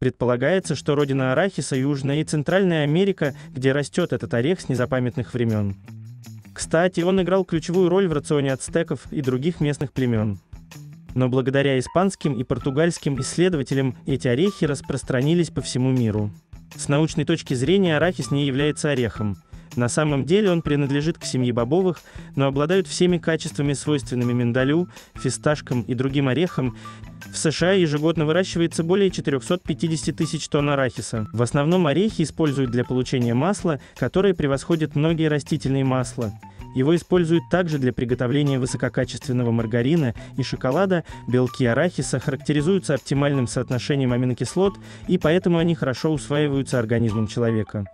Предполагается, что родина арахиса — Южная и Центральная Америка, где растет этот орех с незапамятных времен. Кстати, он играл ключевую роль в рационе ацтеков и других местных племен. Но благодаря испанским и португальским исследователям эти орехи распространились по всему миру. С научной точки зрения арахис не является орехом. На самом деле он принадлежит к семье бобовых, но обладает всеми качествами, свойственными миндалю, фисташкам и другим орехам. В США ежегодно выращивается более 450 тысяч тонн арахиса. В основном орехи используют для получения масла, которое превосходит многие растительные масла. Его используют также для приготовления высококачественного маргарина и шоколада. Белки арахиса характеризуются оптимальным соотношением аминокислот, и поэтому они хорошо усваиваются организмом человека.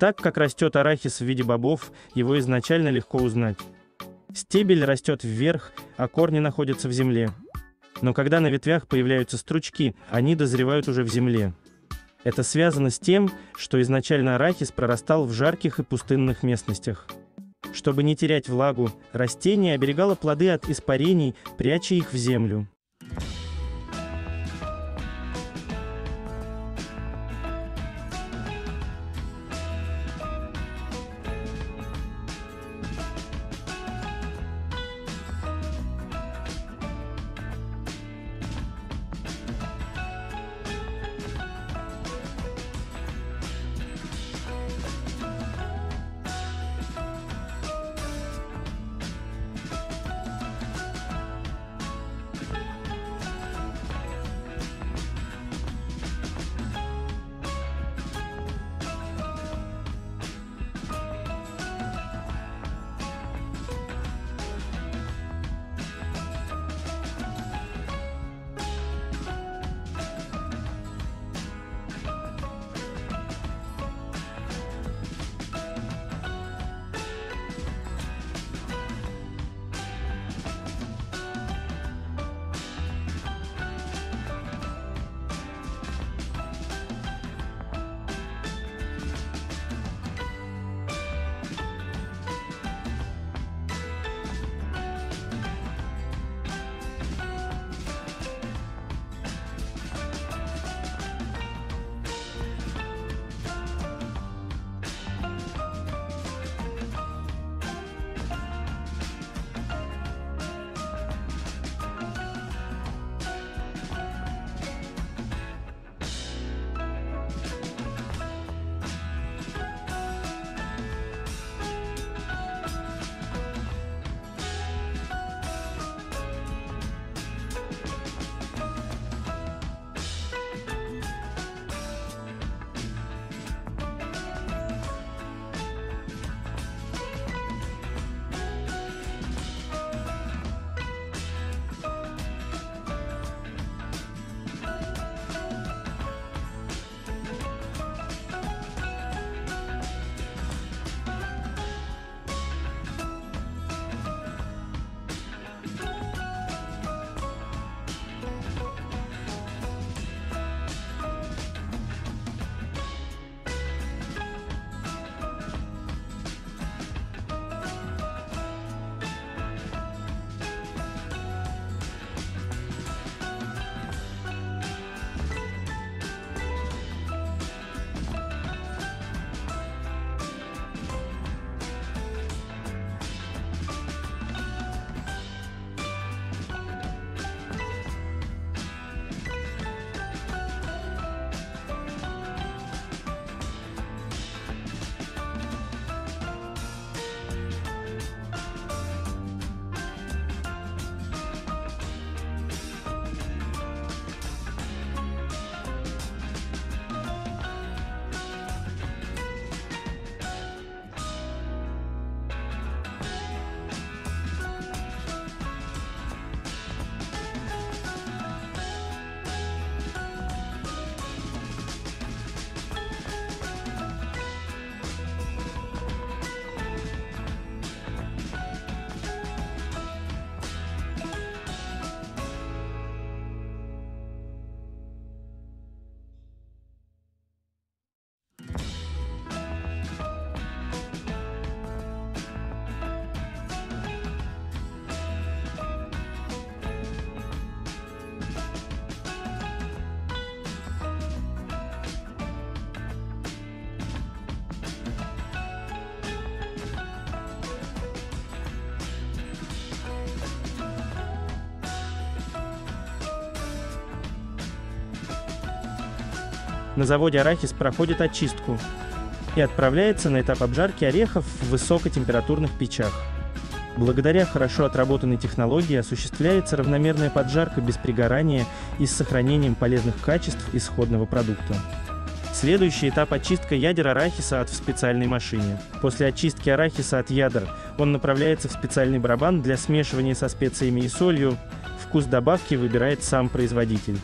Так как растет арахис в виде бобов, его изначально легко узнать. Стебель растет вверх, а корни находятся в земле. Но когда на ветвях появляются стручки, они дозревают уже в земле. Это связано с тем, что изначально арахис прорастал в жарких и пустынных местностях. Чтобы не терять влагу, растение оберегало плоды от испарений, пряча их в землю. На заводе арахис проходит очистку и отправляется на этап обжарки орехов в высокотемпературных печах. Благодаря хорошо отработанной технологии осуществляется равномерная поджарка без пригорания и с сохранением полезных качеств исходного продукта. Следующий этап — очистка ядер арахиса в специальной машине. После очистки арахиса от ядер он направляется в специальный барабан для смешивания со специями и солью. Вкус добавки выбирает сам производитель.